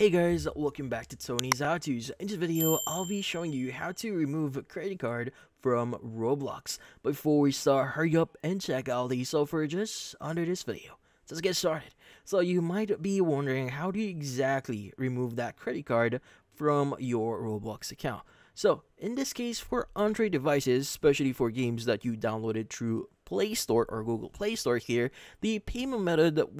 Hey guys, welcome back to Tony's How To's. In this video, I'll be showing you how to remove a credit card from Roblox. Before we start, hurry up and check out the software just under this video. So let's get started. So you might be wondering, how do you exactly remove that credit card from your Roblox account? So in this case, for Android devices, especially for games that you downloaded through Play Store or Google Play Store here, the payment method that's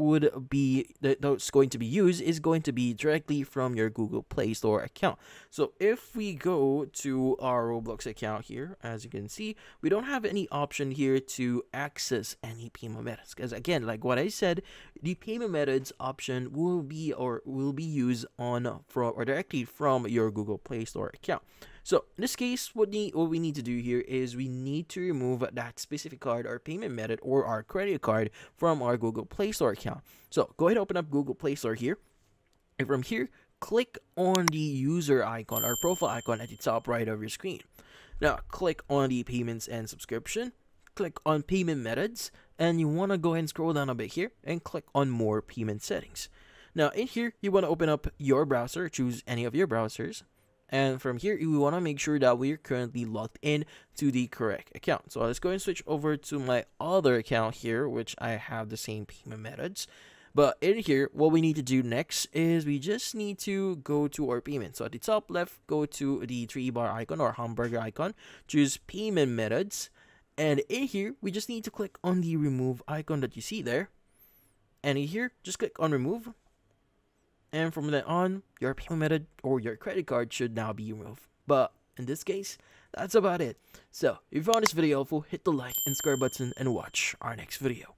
going to be used is going to be directly from your Google Play Store account. So if we go to our Roblox account here, as you can see, we don't have any option here to access any payment methods, because again, like what I said, the payment methods option will be used on from or directly from your Google Play Store account. So in this case, what we need to do here is we need to remove that specific card or payment method or our credit card from our Google Play Store account. So go ahead and open up Google Play Store here. And from here, click on the user icon or profile icon at the top right of your screen. Now click on the payments and subscription. Click on payment methods. And you want to go ahead and scroll down a bit here and click on more payment settings. Now in here, you want to open up your browser, choose any of your browsers. And from here, we want to make sure that we're currently logged in to the correct account. So let's go ahead and switch over to my other account here, which I have the same payment methods. But in here, what we need to do next is we just need to go to our payment. So at the top left, go to the three bar icon or hamburger icon, choose payment methods. And in here, we just need to click on the remove icon that you see there. And in here, just click on remove. And from then on, your payment method or your credit card should now be removed. But in this case, that's about it. So if you found this video helpful, hit the like and subscribe button and watch our next video.